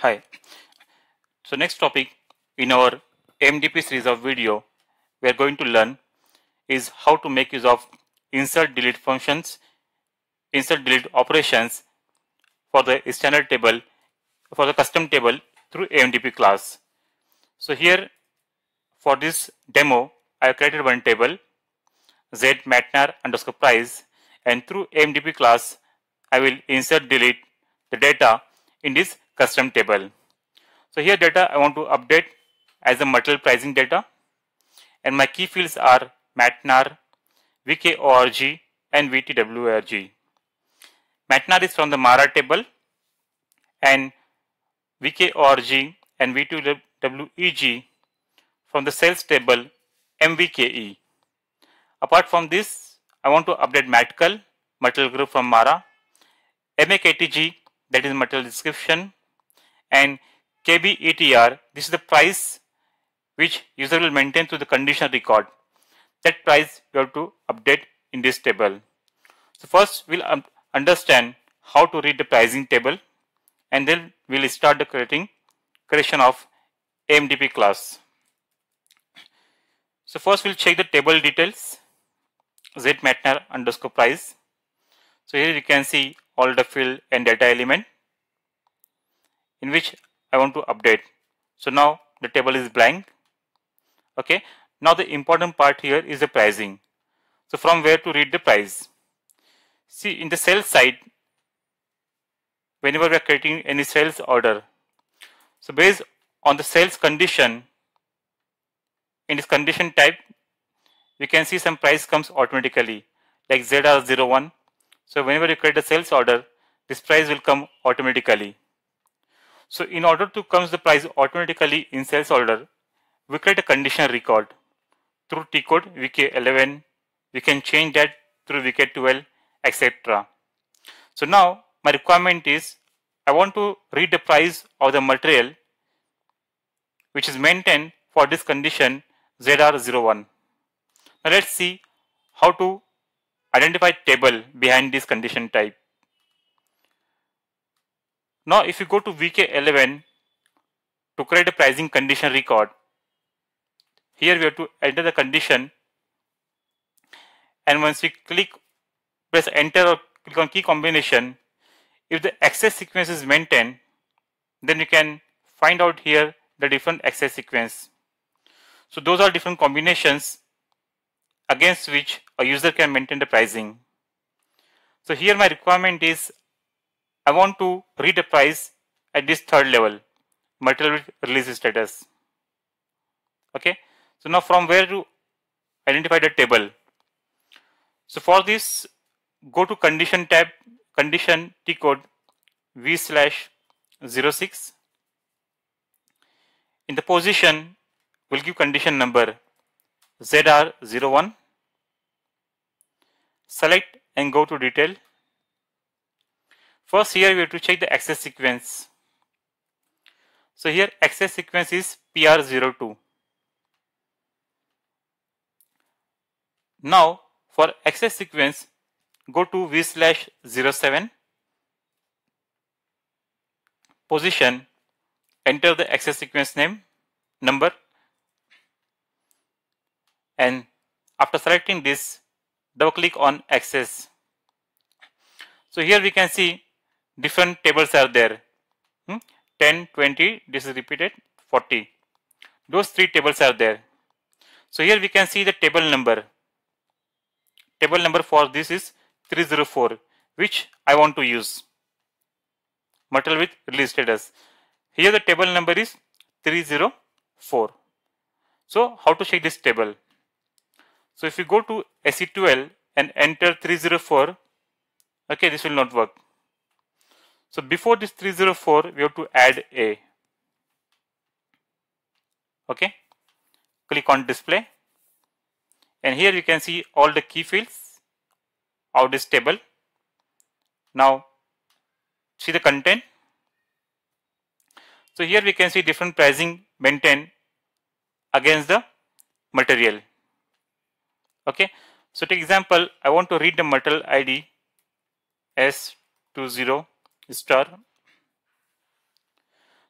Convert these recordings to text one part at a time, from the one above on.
Hi. So next topic in our AMDP series of video we are going to learn is how to make use of insert-delete functions, insert-delete operations for the standard table, for the custom table through AMDP class. So here for this demo I have created one table Z MATNR underscore Price, and through AMDP class I will insert-delete the data in this custom table. So here data I want to update as the material pricing data, and my key fields are MATNR, VKORG and VTWRG. MATNR is from the MARA table and VKORG and VTWRG from the sales table MVKE. Apart from this, I want to update MATKL, material group from MARA, MAKTG, that is material description, and KBETR, this is the price which user will maintain through the conditional record. That price you have to update in this table. So first we'll understand how to read the pricing table, and then we'll start the creation of AMDP class. So first we'll check the table details, Z MATNR underscore Price. So here you can see all the field and data element in which I want to update. So now the table is blank. Okay. Now the important part here is the pricing. So from where to read the price? See, in the sales side, whenever we are creating any sales order, so based on the sales condition, in this condition type, we can see some price comes automatically, like ZR01. So whenever you create a sales order, this price will come automatically. So in order to comes the price automatically in sales order, we create a conditional record through T code VK11. We can change that through VK12, etc. So now my requirement is I want to read the price of the material which is maintained for this condition ZR01. Now let's see how to identify table behind this condition type. Now if you go to VK11 to create a pricing condition record, here we have to enter the condition, and once we press enter or click on key combination, if the access sequence is maintained, then you can find out here the different access sequence. So those are different combinations against which a user can maintain the pricing. So here my requirement is I want to read the price at this third level, material release status. Okay. So now from where to identify the table? So for this, go to condition tab, condition T code V slash 06. In the position, we'll give condition number ZR01. Select and go to detail. First here we have to check the access sequence. So here access sequence is PR02. Now for access sequence, go to V slash 07. Position, enter the access sequence name, number, and after selecting this, double click on access. So here we can see different tables are there. 10, 20, this is repeated, 40. Those three tables are there. So here we can see the table number. Table number for this is 304, which I want to use. Material with release status. Here the table number is 304. So how to check this table? So if you go to SE2L and enter 304, okay, this will not work. So before this 304, we have to add A. Okay, click on display. And here you can see all the key fields of this table. Now see the content. So here we can see different pricing maintained against the material. Okay. So take example, I want to read the material ID S20 star.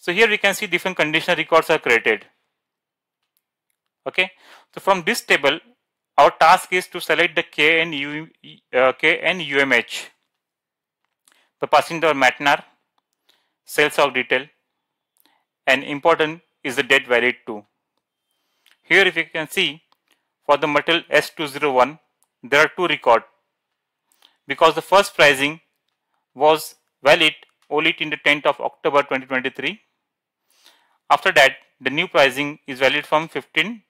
So here we can see different conditional records are created. Okay, so from this table, our task is to select the KNUMH by passing the MATNR, sales of detail, and important is the date valid to. Here, if you can see, for the metal S201, there are two records because the first pricing was valid only in the 10th of October 2023. After that, the new pricing is valid from 15,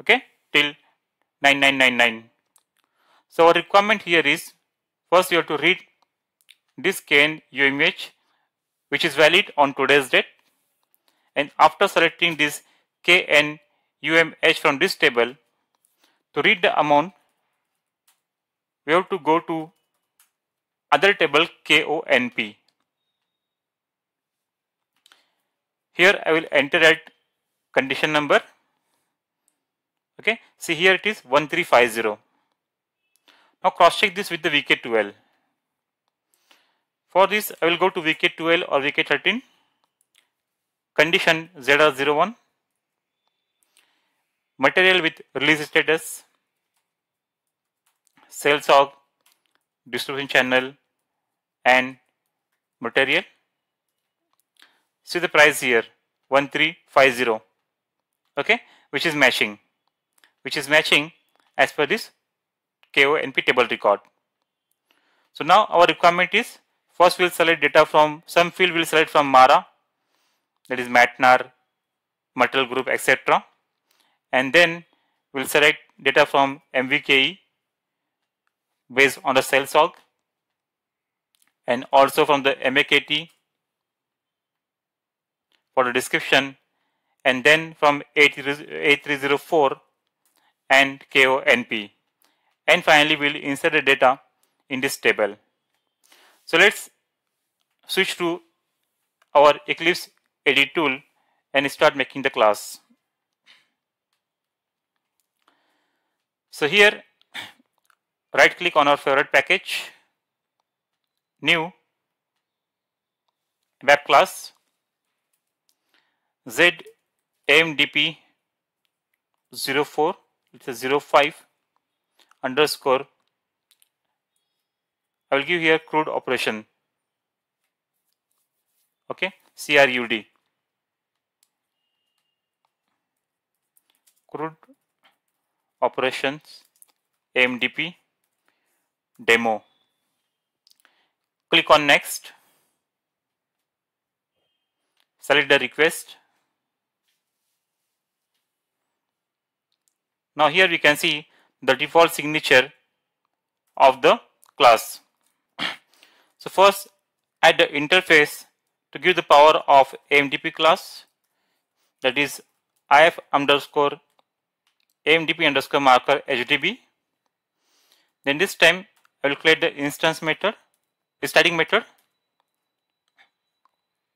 okay, till 9999. So our requirement here is, first you have to read this KNUMH, which is valid on today's date, and after selecting this KNUMH from this table, to read the amount, we have to go to other table KONP. Here I will enter at condition number. Okay, see here it is 1350. Now cross check this with the VK12. For this I will go to VK12 or VK13, condition ZR01, material with release status, sales of distribution channel and material. See the price here 1350, okay, which is matching as per this KONP table record. So now our requirement is, first we'll select data from some field, we'll select from MARA, that is MATNR, metal group, etc., and then we'll select data from MVKE based on the sales org, and also from the MAKT for the description, and then from A304 and KONP, and finally we'll insert the data in this table. So let's switch to our Eclipse Edit tool and start making the class. So here, right click on our favorite package, new, web class, Z AMDP04, it's a 05 underscore. I will give here CRUD operation, okay, CRUD, CRUD operations AMDP demo. Click on next, select the request. Now here we can see the default signature of the class. So first add the interface to give the power of AMDP class, that is if underscore AMDP underscore marker hdb. Then this time I will create the instance method, starting method,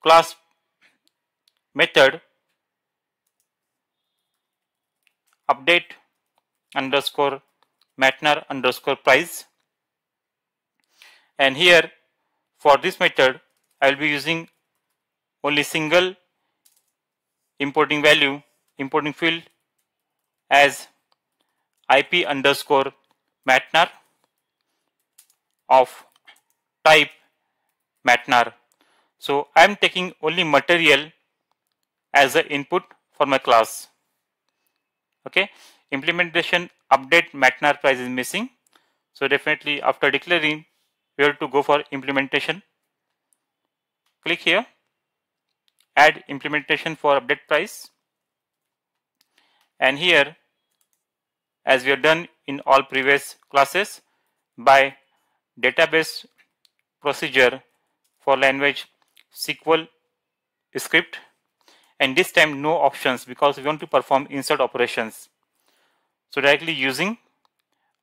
class method, update underscore MATNR underscore price, and here for this method I will be using only single importing value, importing field as ip underscore MATNR of type MATNR. So I am taking only material as the input for my class. Okay, implementation update MATNR price is missing, so definitely after declaring we have to go for implementation. Click here, add implementation for update price, and here, as we have done in all previous classes, by database procedure for language SQL script, and this time no options because we want to perform insert operations. So directly using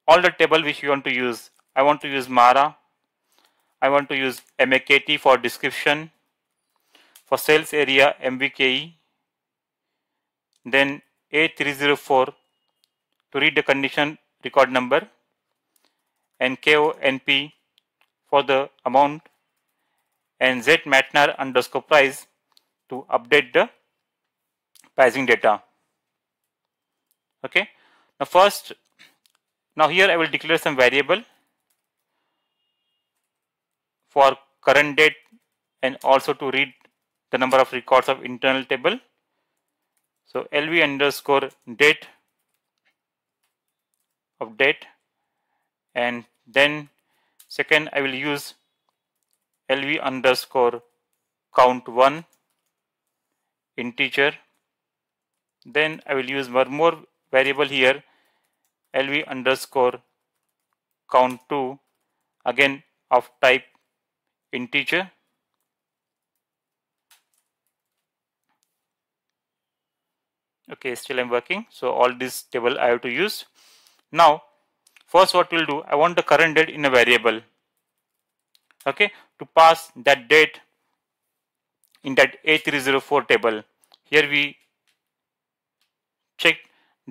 all the table which you want to use. I want to use MARA, I want to use MAKT for description, for sales area MVKE, then A304 to read the condition record number, and KONP for the amount, and Z MATNR underscore price to update the pricing data. Okay. Now first, now here I will declare some variable for current date and also to read the number of records of internal table. So LV underscore date of date, and then second I will use LV underscore count 1 integer. Then I will use one more variable here, LV underscore count 2, again of type integer. Okay, still I'm working. So all this table I have to use. Now first what we'll do, I want the current date in a variable. Okay, to pass that date in that A304 table. Here we check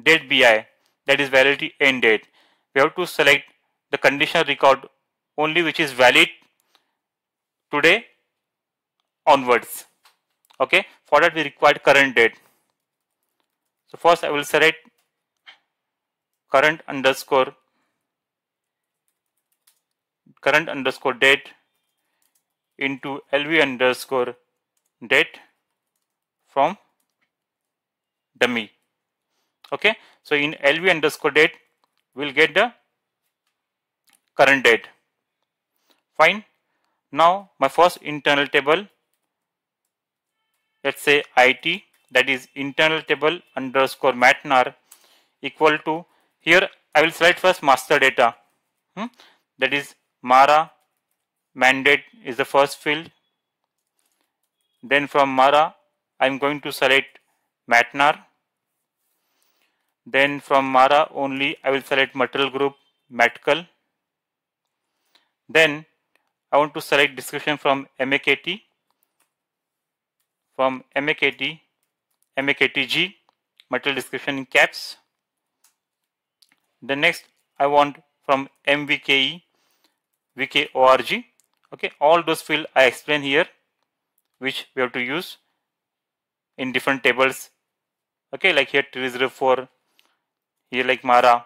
date BI, that is validity end date. We have to select the conditional record only which is valid today onwards. Okay, for that we require current date. So first I will select current underscore date into LV underscore date from dummy. Okay, so in LV underscore date we'll get the current date. Fine. Now my first internal table, let's say IT, that is internal table underscore MATNR equal to, here I will select first master data, that is MARA mandate is the first field. Then from MARA I am going to select MATNR. Then from MARA only I will select material group MATKL. Then I want to select description from MAKT, from MAKT, MAKTG, material description in caps. Then next I want from MVKE, VKORG. Okay, all those fields I explain here, which we have to use in different tables. Okay, like here 304, here like MARA.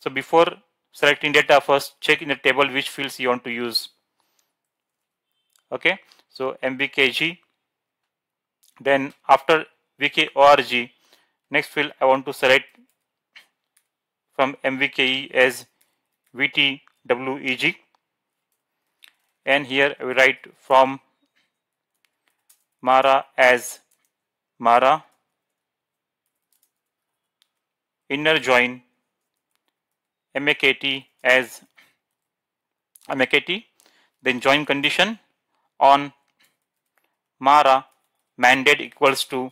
So before selecting data, first check in the table which fields you want to use. Okay, so MVKG. Then after VKORG, next field I want to select from MVKE as VTWRG, and here I will write from MARA as MARA, inner join MAKT as MAKT, then join condition on MARA mandate equals to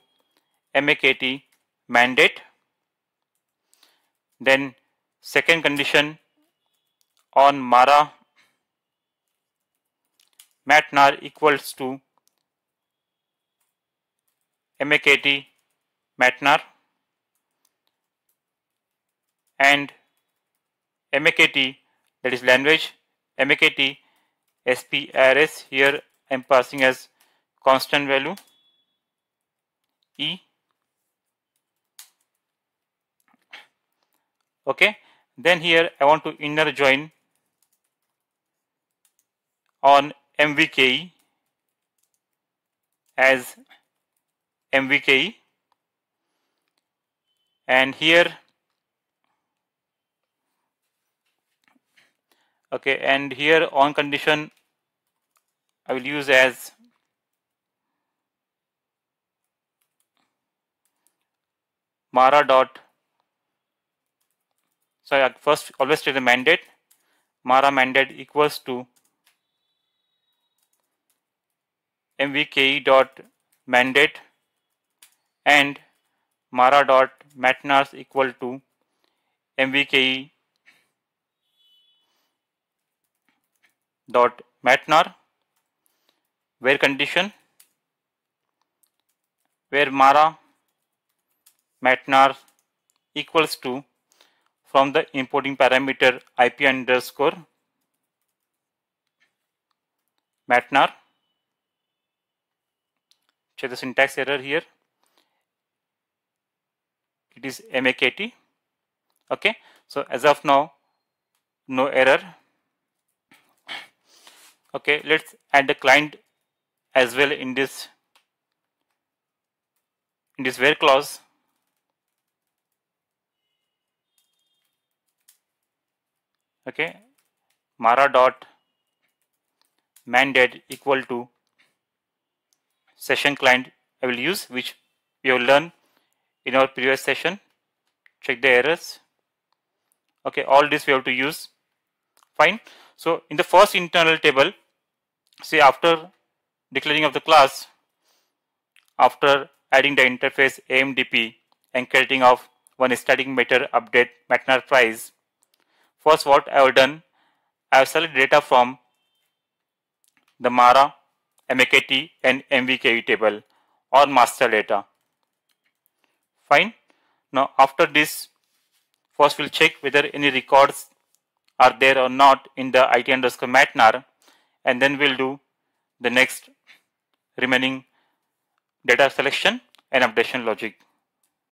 MAKT mandate. Then second condition on MARA MATNR equals to MAKT MATNR, and MAKT, that is language, MAKT SPRS, here I am passing as constant value E. Okay, then here I want to inner join on MVKE as MVKE, and here, okay, and here on condition I will use as MARA dot, so I first always take the mandate, MARA mandate equals to MVKE dot mandate, and MARA dot MATNRs equal to MVKE dot MATNR, where condition, where MARA MATNR equals to, from the importing parameter ip underscore MATNR, check the syntax error here. It is MAKT. Okay, so as of now, no error. Okay, let's add the client as well in this where clause. Okay, MARA dot mandate equal to session client I will use, which we have learned in our previous session. Check the errors. Okay, all this we have to use. Fine. So in the first internal table, see, after declaring of the class, after adding the interface AMDP and creating of one static method update MATNR price, first what I have done, I have selected data from the MARA, MAKT and MVKE table or master data. Fine. Now after this, first we'll check whether any records are there or not in the it underscore MATNR, and then we'll do the next remaining data selection and updation logic.